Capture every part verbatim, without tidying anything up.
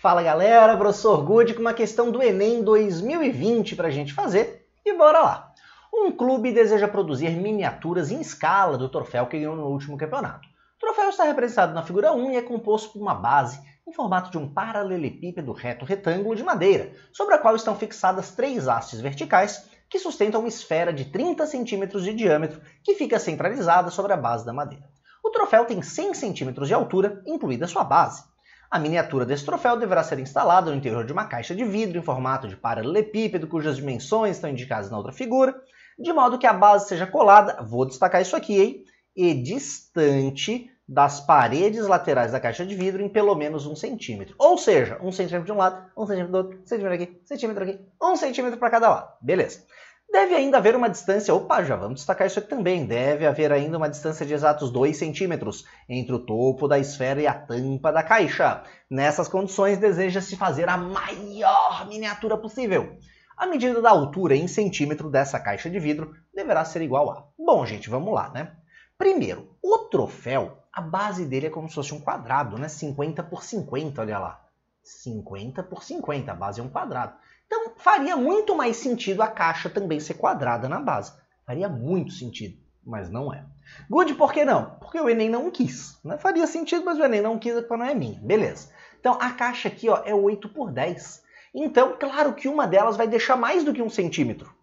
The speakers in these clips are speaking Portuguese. Fala galera, professor Gudi com uma questão do Enem dois mil e vinte para a gente fazer e bora lá! Um clube deseja produzir miniaturas em escala do troféu que ganhou no último campeonato. O troféu está representado na figura um e é composto por uma base em formato de um paralelepípedo reto retângulo de madeira, sobre a qual estão fixadas três hastes verticais que sustentam uma esfera de trinta centímetros de diâmetro que fica centralizada sobre a base da madeira. O troféu tem cem centímetros de altura, incluída sua base. A miniatura desse troféu deverá ser instalada no interior de uma caixa de vidro em formato de paralelepípedo, cujas dimensões estão indicadas na outra figura, de modo que a base seja colada, vou destacar isso aqui, hein? E distante das paredes laterais da caixa de vidro em pelo menos um centímetro. Ou seja, um centímetro de um lado, um centímetro do outro, um centímetro aqui, um centímetro aqui, um centímetro para cada lado. Beleza. Deve ainda haver uma distância, opa, já vamos destacar isso aqui também, deve haver ainda uma distância de exatos dois centímetros entre o topo da esfera e a tampa da caixa. Nessas condições, deseja-se fazer a maior miniatura possível. A medida da altura em centímetro dessa caixa de vidro deverá ser igual a... Bom, gente, vamos lá, né? Primeiro, o troféu, a base dele é como se fosse um quadrado, né? cinquenta por cinquenta, olha lá. cinquenta por cinquenta, a base é um quadrado. Então, faria muito mais sentido a caixa também ser quadrada na base. Faria muito sentido, mas não é. Gudi, por que não? Porque o Enem não quis. Né? Faria sentido, mas o Enem não quis, porque não é minha. Beleza. Então, a caixa aqui ó, é oito por dez. Então, claro que uma delas vai deixar mais do que um centímetro.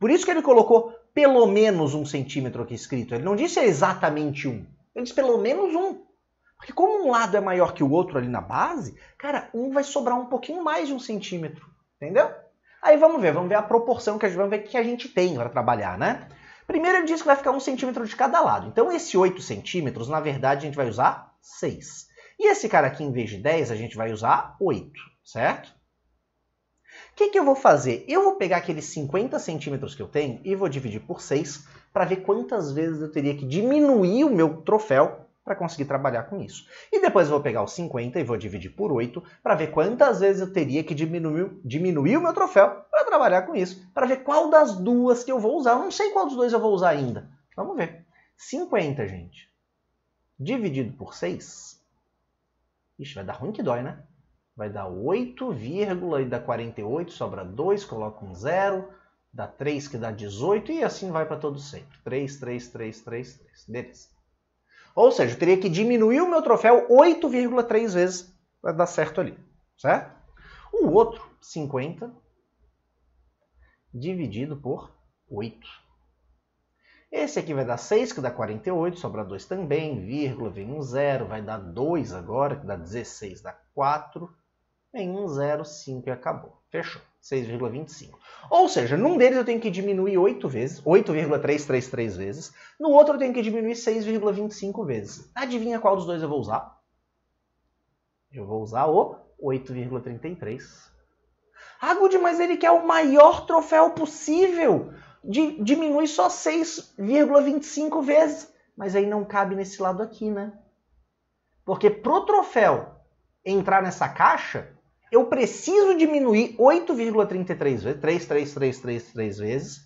Por isso que ele colocou pelo menos um centímetro aqui escrito. Ele não disse exatamente um. Ele disse pelo menos um. Porque como um lado é maior que o outro ali na base, cara, um vai sobrar um pouquinho mais de um centímetro. Entendeu? Aí vamos ver, vamos ver a proporção que a gente, vamos ver que a gente tem para trabalhar, né? Primeiro ele diz que vai ficar um centímetro de cada lado. Então esse oito centímetros, na verdade, a gente vai usar seis. E esse cara aqui, em vez de dez, a gente vai usar oito, certo? O que, que eu vou fazer? Eu vou pegar aqueles cinquenta centímetros que eu tenho e vou dividir por seis para ver quantas vezes eu teria que diminuir o meu troféu para conseguir trabalhar com isso. E depois eu vou pegar os cinquenta e vou dividir por oito para ver quantas vezes eu teria que diminuir, diminuir o meu troféu para trabalhar com isso, para ver qual das duas que eu vou usar. Eu não sei qual dos dois eu vou usar ainda. Vamos ver. cinquenta, gente, dividido por seis. Ixi, vai dar ruim que dói, né? Vai dar oito, vírgula, e dá quarenta e oito, sobra dois, coloca um zero, dá três que dá dezoito e assim vai para todo sempre. três, três, três, três, três. Beleza. Ou seja, eu teria que diminuir o meu troféu oito vírgula três vezes para dar certo ali, certo? O outro, cinquenta, dividido por oito. Esse aqui vai dar seis, que dá quarenta e oito, sobra dois também, vírgula, vem um zero, vai dar dois agora, que dá dezesseis, dá quatro, vem um zero, cinco e acabou. Fechou, seis vírgula vinte e cinco. Ou seja, num deles eu tenho que diminuir oito vezes, oito vírgula trezentos e trinta e três vezes. No outro eu tenho que diminuir seis vírgula vinte e cinco vezes. Adivinha qual dos dois eu vou usar? Eu vou usar o oito vírgula trinta e três. Ah, Gudi, mas ele quer o maior troféu possível. De, diminui só seis vírgula vinte e cinco vezes. Mas aí não cabe nesse lado aqui, né? Porque pro troféu entrar nessa caixa... eu preciso diminuir oito vírgula trinta e três vezes, três, três, três, três, três vezes,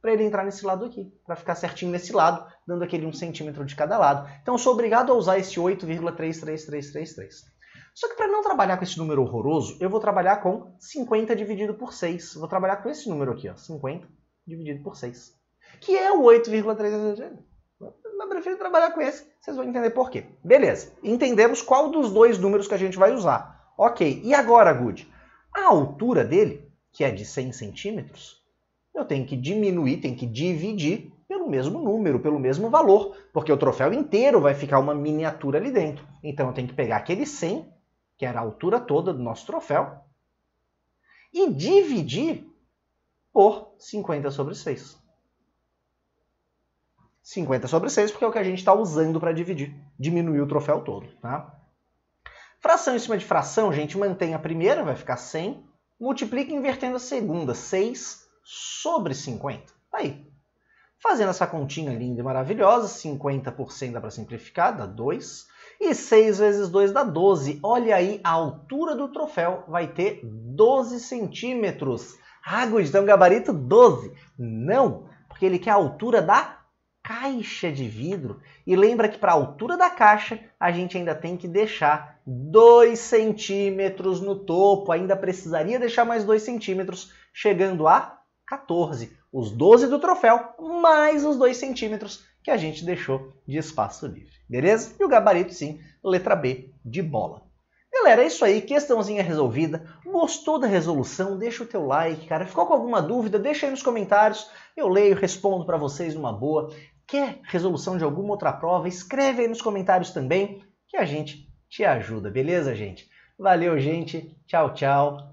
para ele entrar nesse lado aqui, para ficar certinho nesse lado, dando aquele um centímetro de cada lado. Então, eu sou obrigado a usar esse oito vírgula três três três três três. Só que para não trabalhar com esse número horroroso, eu vou trabalhar com cinquenta dividido por seis. Vou trabalhar com esse número aqui, ó, cinquenta dividido por seis, que é o oito vírgula três. Eu prefiro trabalhar com esse, vocês vão entender por quê. Beleza, entendemos qual dos dois números que a gente vai usar. Ok, e agora, Gudi? A altura dele, que é de cem centímetros, eu tenho que diminuir, tenho que dividir pelo mesmo número, pelo mesmo valor, porque o troféu inteiro vai ficar uma miniatura ali dentro. Então, eu tenho que pegar aquele cem, que era a altura toda do nosso troféu, e dividir por cinquenta sobre seis. cinquenta sobre seis, porque é o que a gente está usando para dividir, diminuir o troféu todo, tá? Fração em cima de fração, gente, mantém a primeira, vai ficar cem. Multiplica invertendo a segunda, seis sobre cinquenta. Tá aí. Fazendo essa continha linda e maravilhosa, cinquenta por cento dá para simplificar, dá dois. E seis vezes dois dá doze. Olha aí, a altura do troféu vai ter doze centímetros. Ah, Gudi, tem um gabarito doze. Não, porque ele quer a altura da caixa de vidro. E lembra que para a altura da caixa, a gente ainda tem que deixar dois centímetros no topo. Ainda precisaria deixar mais dois centímetros, chegando a quatorze. Os doze do troféu, mais os dois centímetros que a gente deixou de espaço livre. Beleza? E o gabarito, sim, letra B de bola. Galera, é isso aí, questãozinha resolvida. Gostou da resolução? Deixa o teu like, cara. Ficou com alguma dúvida? Deixa aí nos comentários. Eu leio, respondo para vocês numa boa. Quer resolução de alguma outra prova? Escreve aí nos comentários também, que a gente te ajuda, beleza, gente? Valeu, gente. Tchau, tchau.